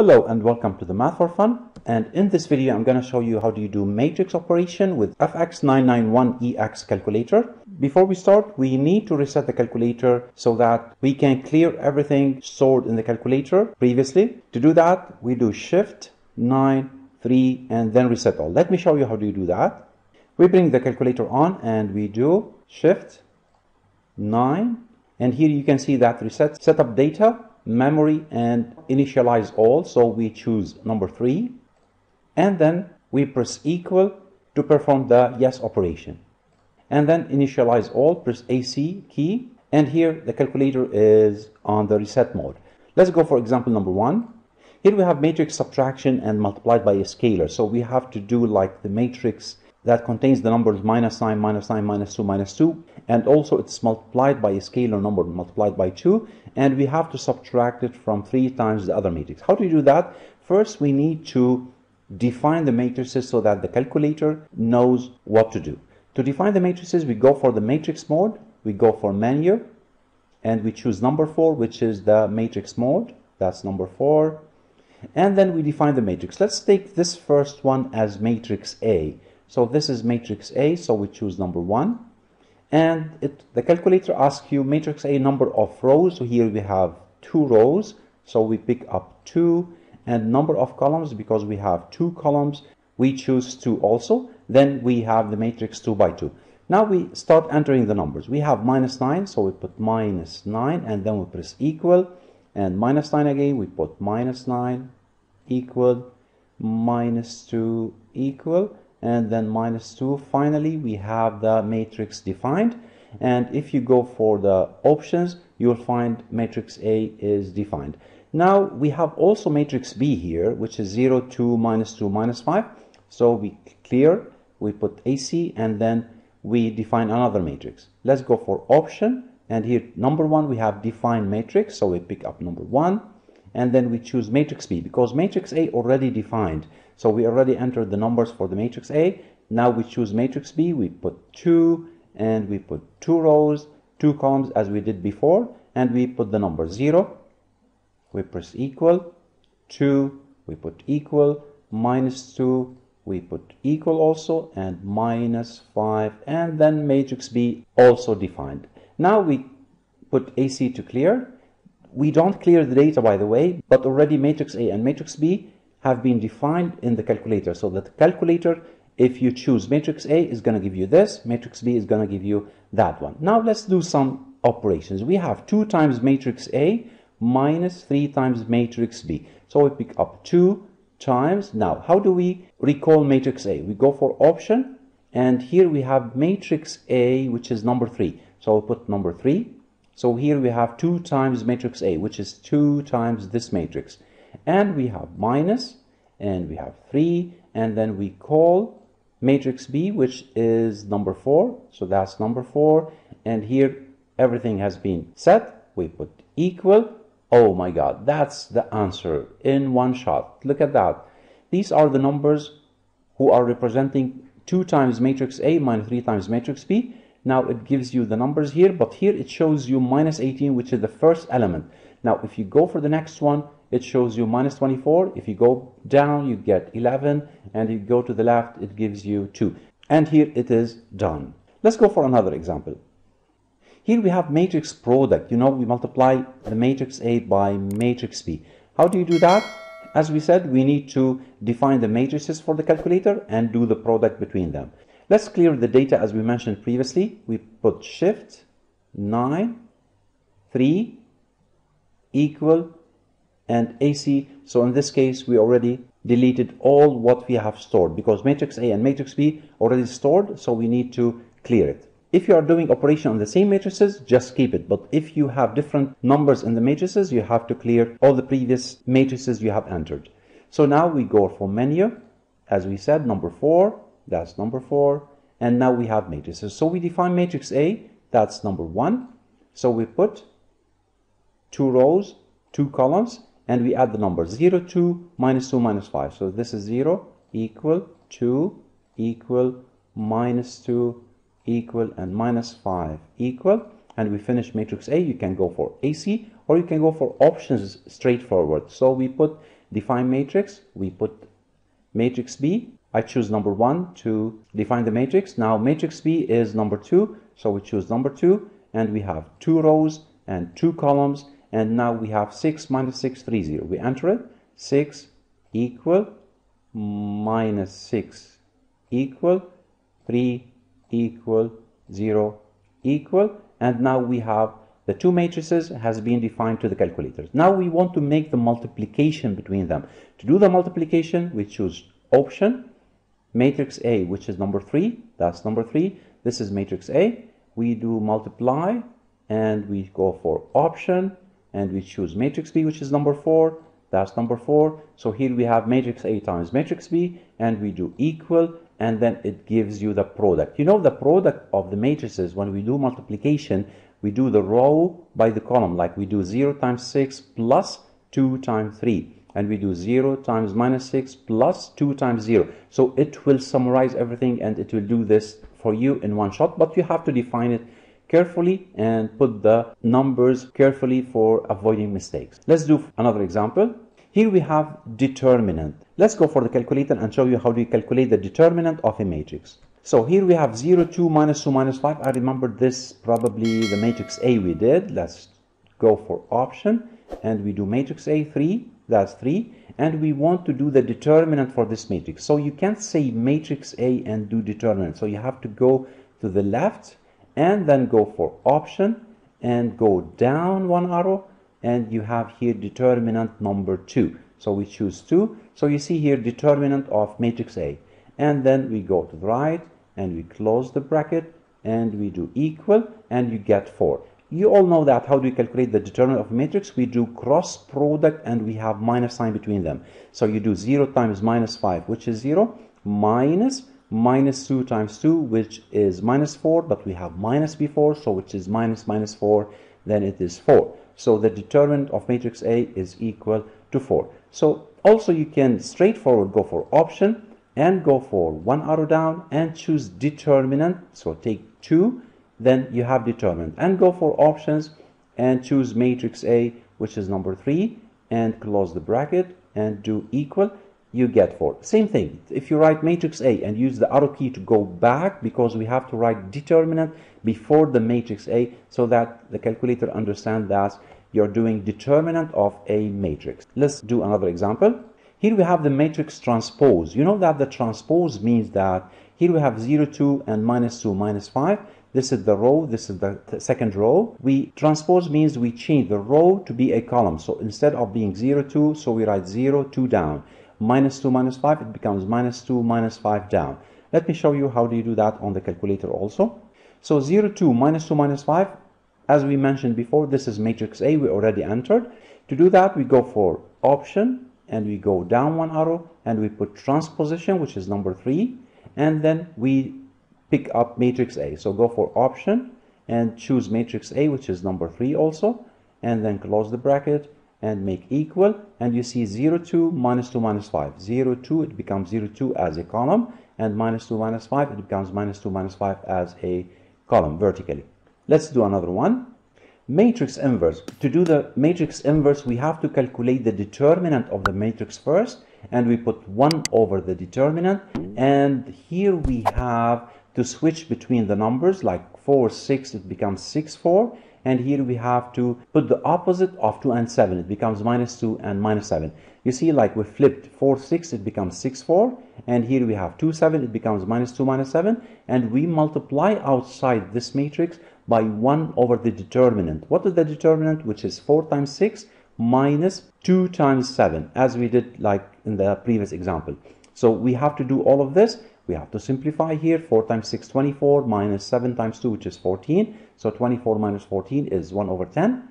Hello and welcome to the Math 4 Fun, and in this video I'm going to show you how do you do matrix operation with FX-991EX calculator. Before we start, we need to reset the calculator so that we can clear everything stored in the calculator previously. To do that, we do Shift 9, 3 and then reset all. Let me show you how do you do that. We bring the calculator on and we do Shift 9, and here you can see that reset setup data, memory, and initialize all. So we choose number 3 and then we press equal to perform the yes operation, and then initialize all, press AC key, and here the calculator is on the reset mode. Let's go for example number 1. Here we have matrix subtraction and multiplied by a scalar, so we have to do like the matrix that contains the numbers -9, -2, -2, and also it's multiplied by a scalar number multiplied by 2, and we have to subtract it from 3 times the other matrix. How do you do that? First, we need to define the matrices so that the calculator knows what to do. To define the matrices, we go for the matrix mode, we go for menu, and we choose number 4, which is the matrix mode. That's number 4. And then we define the matrix. Let's take this first one as matrix A. So this is matrix A, so we choose number 1. And the calculator asks you matrix A number of rows. So here we have 2 rows, so we pick up 2. And number of columns, because we have 2 columns, we choose 2 also. Then we have the matrix 2 by 2. Now we start entering the numbers. We have -9, so we put -9, and then we press equal. And -9 again, we put -9, equal, -2, equal, and then -2. Finally, we have the matrix defined, and if you go for the options, you'll find matrix A is defined. Now we have also matrix B here, which is 0, 2, -2, -5. So we clear, we put AC, and then we define another matrix. Let's go for option, and here number 1 we have defined matrix, so we pick up number 1. And then we choose matrix B, because matrix A already defined, so we already entered the numbers for the matrix A. Now we choose matrix B, we put 2, and we put 2 rows, 2 columns as we did before, and we put the number 0, we press equal, 2, we put equal, -2, we put equal also, and -5, and then matrix B also defined. Now we put AC to clear. We don't clear the data, by the way, but already matrix A and matrix B have been defined in the calculator. So that calculator, if you choose matrix A, is going to give you this, matrix B is going to give you that one. Now let's do some operations. We have 2 times matrix A minus 3 times matrix B. So we pick up 2 times. Now, how do we recall matrix A? We go for option, and here we have matrix A, which is number 3. So we put number 3. So here we have 2 times matrix A, which is 2 times this matrix. And we have minus, and we have 3, and then we call matrix B, which is number 4. So that's number 4, and here everything has been set. We put equal. Oh my God, that's the answer in one shot. Look at that. These are the numbers who are representing 2 times matrix A minus 3 times matrix B. Now it gives you the numbers here, but here it shows you -18, which is the first element. Now if you go for the next one, it shows you -24. If you go down, you get 11, and if you go to the left, it gives you 2. And here it is done. Let's go for another example. Here we have matrix product. You know, we multiply the matrix A by matrix B. How do you do that? As we said, we need to define the matrices for the calculator and do the product between them. Let's clear the data as we mentioned previously. We put Shift 9, 3, equal, and AC. So in this case, we already deleted all what we have stored, because matrix A and matrix B already stored, so we need to clear it. If you are doing operation on the same matrices, just keep it. But if you have different numbers in the matrices, you have to clear all the previous matrices you have entered. So now we go for menu, as we said, number 4. That's number 4, and now we have matrices. So we define matrix A, that's number 1. So we put 2 rows, 2 columns, and we add the numbers 0, 2, -2, -5. So this is 0, equal, 2, equal, -2, equal, and -5, equal, and we finish matrix A. You can go for AC, or you can go for options straightforward. So we put define matrix, we put matrix B. I choose number 1 to define the matrix. Now matrix B is number 2, so we choose number 2, and we have 2 rows and 2 columns, and now we have 6 minus 6 3 0. We enter it, 6 equal minus 6 equal 3 equal 0 equal, and now we have the two matrices has been defined to the calculators. Now we want to make the multiplication between them. To do the multiplication, we choose option matrix A, which is number 3. That's number 3. This is matrix A. We do multiply and we go for option and we choose matrix B, which is number 4. That's number 4. So here we have matrix A times matrix B, and we do equal, and then it gives you the product. You know, the product of the matrices, when we do multiplication, we do the row by the column, like we do 0 times 6 plus 2 times 3. And we do 0 times minus 6 plus 2 times 0. So it will summarize everything, and it will do this for you in one shot. But you have to define it carefully and put the numbers carefully for avoiding mistakes. Let's do another example. Here we have determinant. Let's go for the calculator and show you how do you calculate the determinant of a matrix. So here we have 0, 2, minus 2, minus 5. I remember this probably the matrix A we did. Let's go for option and we do matrix A 3. That's 3, and we want to do the determinant for this matrix. So you can't say matrix A and do determinant. So you have to go to the left and then go for option and go down one arrow, and you have here determinant number 2. So we choose 2. So you see here determinant of matrix A, and then we go to the right and we close the bracket and we do equal, and you get 4. You all know that. How do we calculate the determinant of a matrix? We do cross product and we have minus sign between them. So you do 0 times minus 5, which is 0, minus minus 2 times 2, which is minus 4, but we have minus before, so which is minus minus 4, then it is 4. So the determinant of matrix A is equal to 4. So also you can straightforward go for option and go for one arrow down and choose determinant. So take 2. Then you have determinant, and go for options and choose matrix A, which is number 3, and close the bracket and do equal, you get 4. Same thing, if you write matrix A and use the arrow key to go back, because we have to write determinant before the matrix A so that the calculator understands that you're doing determinant of a matrix. Let's do another example. Here we have the matrix transpose. You know that the transpose means that here we have 0, 2, and minus 2, minus 5. This is the row, this is the second row. We transpose means we change the row to be a column. So instead of being 0, 2, so we write 0, 2 down. Minus 2, minus 5, it becomes minus 2, minus 5 down. Let me show you how do you do that on the calculator also. So 0, 2, minus 2, minus 5, as we mentioned before, this is matrix A, we already entered. To do that, we go for option, and we go down one arrow, and we put transposition, which is number 3, and then we pick up matrix A. So go for option and choose matrix A, which is number 3 also, and then close the bracket and make equal, and you see 0, 2, minus 2, minus 5. 0, 2, it becomes 0, 2 as a column, and minus 2, minus 5, it becomes minus 2, minus 5 as a column vertically. Let's do another one. Matrix inverse. To do the matrix inverse, we have to calculate the determinant of the matrix first, and we put 1 over the determinant, and here we have to switch between the numbers, like 4, 6, it becomes 6, 4, and here we have to put the opposite of 2 and 7, it becomes minus 2 and minus 7. You see, like we flipped 4, 6, it becomes 6, 4, and here we have 2, 7, it becomes minus 2, minus 7, and we multiply outside this matrix by 1 over the determinant. What is the determinant? Which is 4 times 6 minus 2 times 7, as we did like in the previous example. So we have to do all of this. We have to simplify here. 4 times 6, 24, minus 7 times 2, which is 14. So 24 minus 14 is 1 over 10.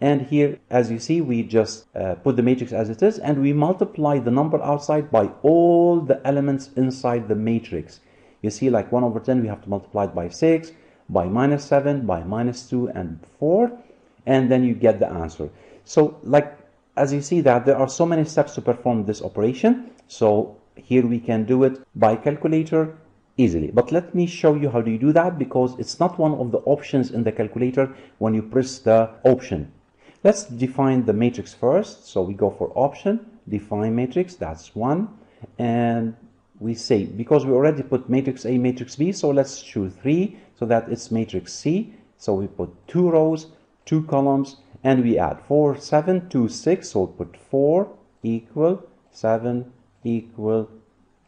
And here, as you see, we just put the matrix as it is, and we multiply the number outside by all the elements inside the matrix. You see, like 1 over 10, we have to multiply it by 6, by minus 7, by minus 2, and 4. And then you get the answer. So, like, as you see that, there are so many steps to perform this operation. So here we can do it by calculator easily, but let me show you how do you do that, because it's not one of the options in the calculator when you press the option. Let's define the matrix first. So we go for option define matrix, that's 1. And we say, because we already put matrix A, matrix B, so let's choose 3 so that it's matrix C. So we put 2 rows, 2 columns, and we add 4, 7, 2, 6. So we'll put 4 equal 7 equal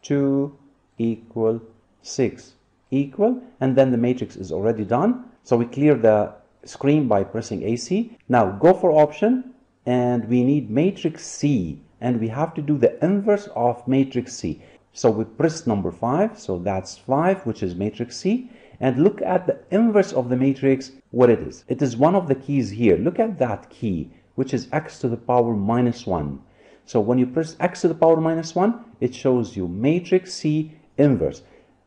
2 equal 6 equal, and then the matrix is already done. So we clear the screen by pressing AC. Now go for option, and we need matrix C, and we have to do the inverse of matrix C. So we press number 5, so that's 5, which is matrix C, and look at the inverse of the matrix, what it is. It is one of the keys here. Look at that key, which is x to the power minus 1. So when you press x to the power minus 1, it shows you matrix C inverse.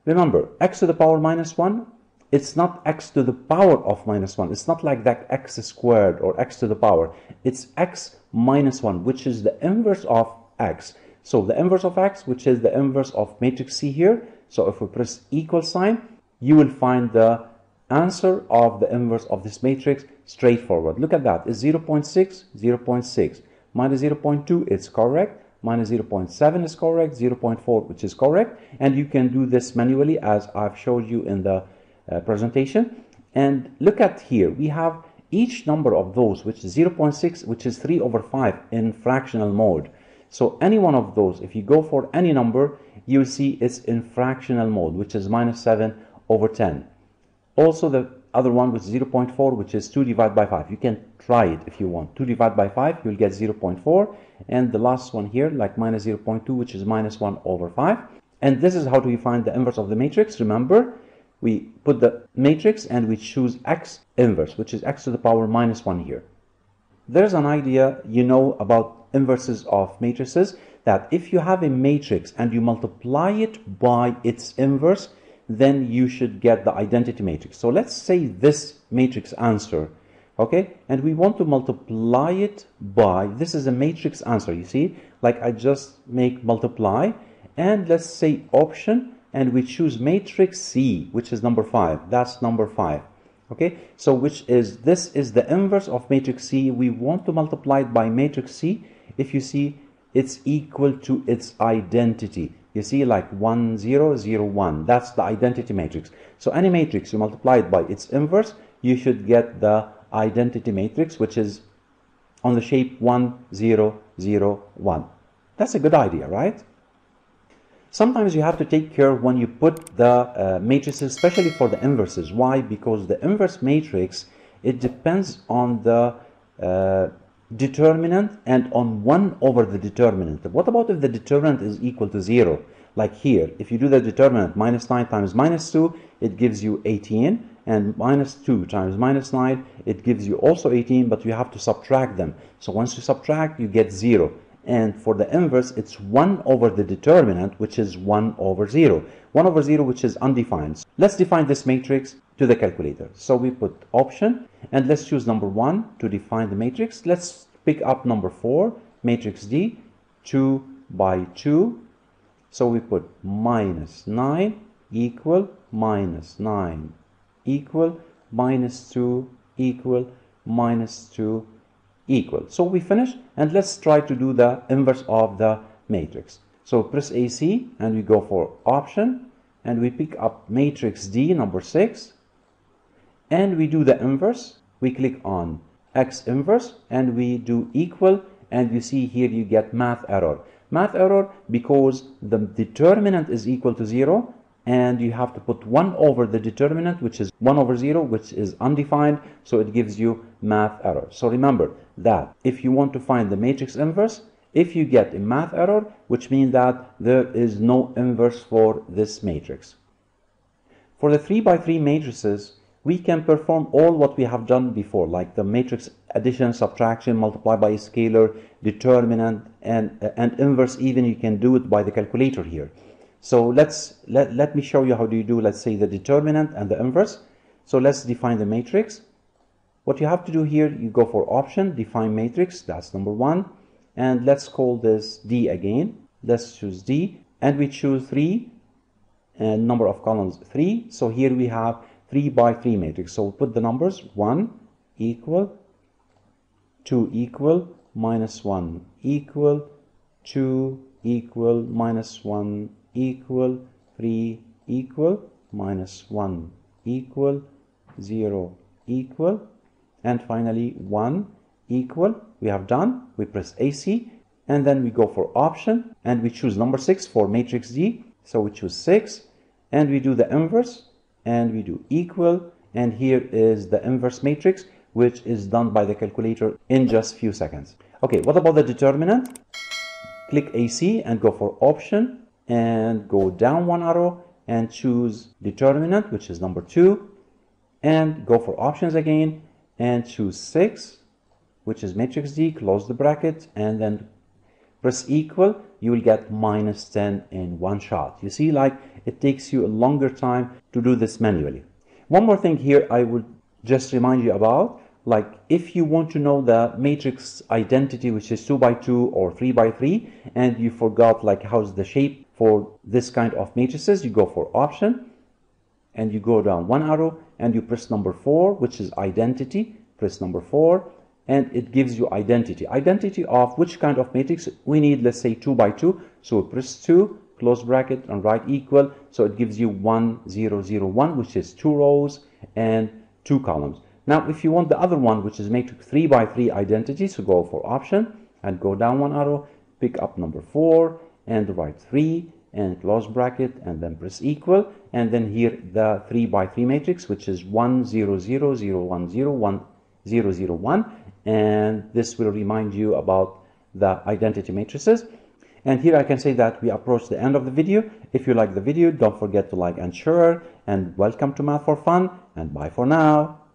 Remember, x to the power minus 1, it's not x to the power of minus 1. It's not like that x squared or x to the power. It's x minus 1, which is the inverse of x. So the inverse of x, which is the inverse of matrix C here. So if we press equal sign, you will find the answer of the inverse of this matrix straightforward. Look at that. It's 0.6, 0.6. Minus 0.2 is correct. Minus 0.7 is correct. 0.4, which is correct. And you can do this manually as I've showed you in the presentation. And look at here, we have each number of those, which is 0.6, which is 3 over 5 in fractional mode. So any one of those, if you go for any number, you'll see it's in fractional mode, which is minus 7 over 10. Also the other one, which is 0.4, which is 2 divided by 5. You can try it if you want. 2 divided by 5, you'll get 0.4. And the last one here, like minus 0.2, which is minus 1 over 5. And this is how do you find the inverse of the matrix. Remember, we put the matrix and we choose x inverse, which is x to the power minus 1 here. There's an idea you know about inverses of matrices, that if you have a matrix and you multiply it by its inverse, then you should get the identity matrix. So let's say this matrix answer, okay? And we want to multiply it by, this is a matrix answer, you see? Like I just make multiply, and let's say option, and we choose matrix C, which is number 5. That's number 5. Okay, so which is, this is the inverse of matrix C. We want to multiply it by matrix C. If you see, it's equal to its identity. You see, like 1, 0, 0, 1. That's the identity matrix. So any matrix, you multiply it by its inverse, you should get the identity matrix, which is on the shape 1, 0, 0, 1. That's a good idea, right? Sometimes you have to take care when you put the matrices, especially for the inverses. Why? Because the inverse matrix, it depends on the determinant and on 1 over the determinant. What about if the determinant is equal to 0? Like here, if you do the determinant, minus 9 times minus 2, it gives you 18. And minus 2 times minus 9, it gives you also 18, but you have to subtract them. So once you subtract, you get 0. And for the inverse, it's 1 over the determinant, which is 1 over 0. 1 over 0, which is undefined. So let's define this matrix to the calculator. So we put option, and let's choose number 1 to define the matrix. Let's pick up number 4, matrix D, 2 by 2. So we put minus 9 equal minus 9 equal minus 2 equal minus 2 equal. So we finish, and let's try to do the inverse of the matrix. So press AC and we go for option, and we pick up matrix D, number 6, and we do the inverse. We click on X inverse and we do equal, and you see here you get math error. Math error because the determinant is equal to 0, and you have to put 1 over the determinant, which is 1 over 0, which is undefined, so it gives you math error. So remember that if you want to find the matrix inverse, if you get a math error, which means that there is no inverse for this matrix. For the 3 by 3 matrices, we can perform all what we have done before, like the matrix addition, subtraction, multiply by a scalar, determinant, and inverse. Even you can do it by the calculator here. So let me show you how do you do, let's say, the determinant and the inverse. So let's define the matrix. What you have to do here, you go for option, define matrix, that's number 1. And let's call this D again. Let's choose D, and we choose 3, and number of columns 3. So here we have 3 by 3 matrix. So we'll put the numbers 1 equal, 2 equal, minus 1 equal, 2 equal minus 1 equal 3 equal minus 1 equal 0 equal, and finally 1 equal. We have done. We press AC and then we go for option and we choose number 6 for matrix D. So we choose 6 and we do the inverse and we do equal, and here is the inverse matrix, which is done by the calculator in just few seconds. Okay, what about the determinant? Click AC and go for option and go down one arrow and choose determinant, which is number 2, and go for options again and choose 6, which is matrix D, close the bracket, and then press equal. You will get minus 10 in one shot. You see, like, it takes you a longer time to do this manually. One more thing here I would just remind you about, like, if you want to know the matrix identity, which is 2 by 2 or 3 by 3, and you forgot like how's the shape for this kind of matrices, you go for option and you go down one arrow and you press number 4, which is identity. Press number 4 and it gives you identity of which kind of matrix we need. Let's say 2 by 2, so press 2, close bracket, and write equal. So it gives you 1 0 0 1, which is 2 rows and 2 columns. Now if you want the other one, which is matrix 3 by 3 identity, so go for option and go down one arrow, pick up number 4 and write 3 and close bracket and then press equal, and then here the 3 by 3 matrix, which is 1 0 0 0 1 0 1 0 0 1, and this will remind you about the identity matrices. And here I can say that we approach the end of the video. If you like the video, don't forget to like and share, and welcome to Math 4 Fun, and bye for now.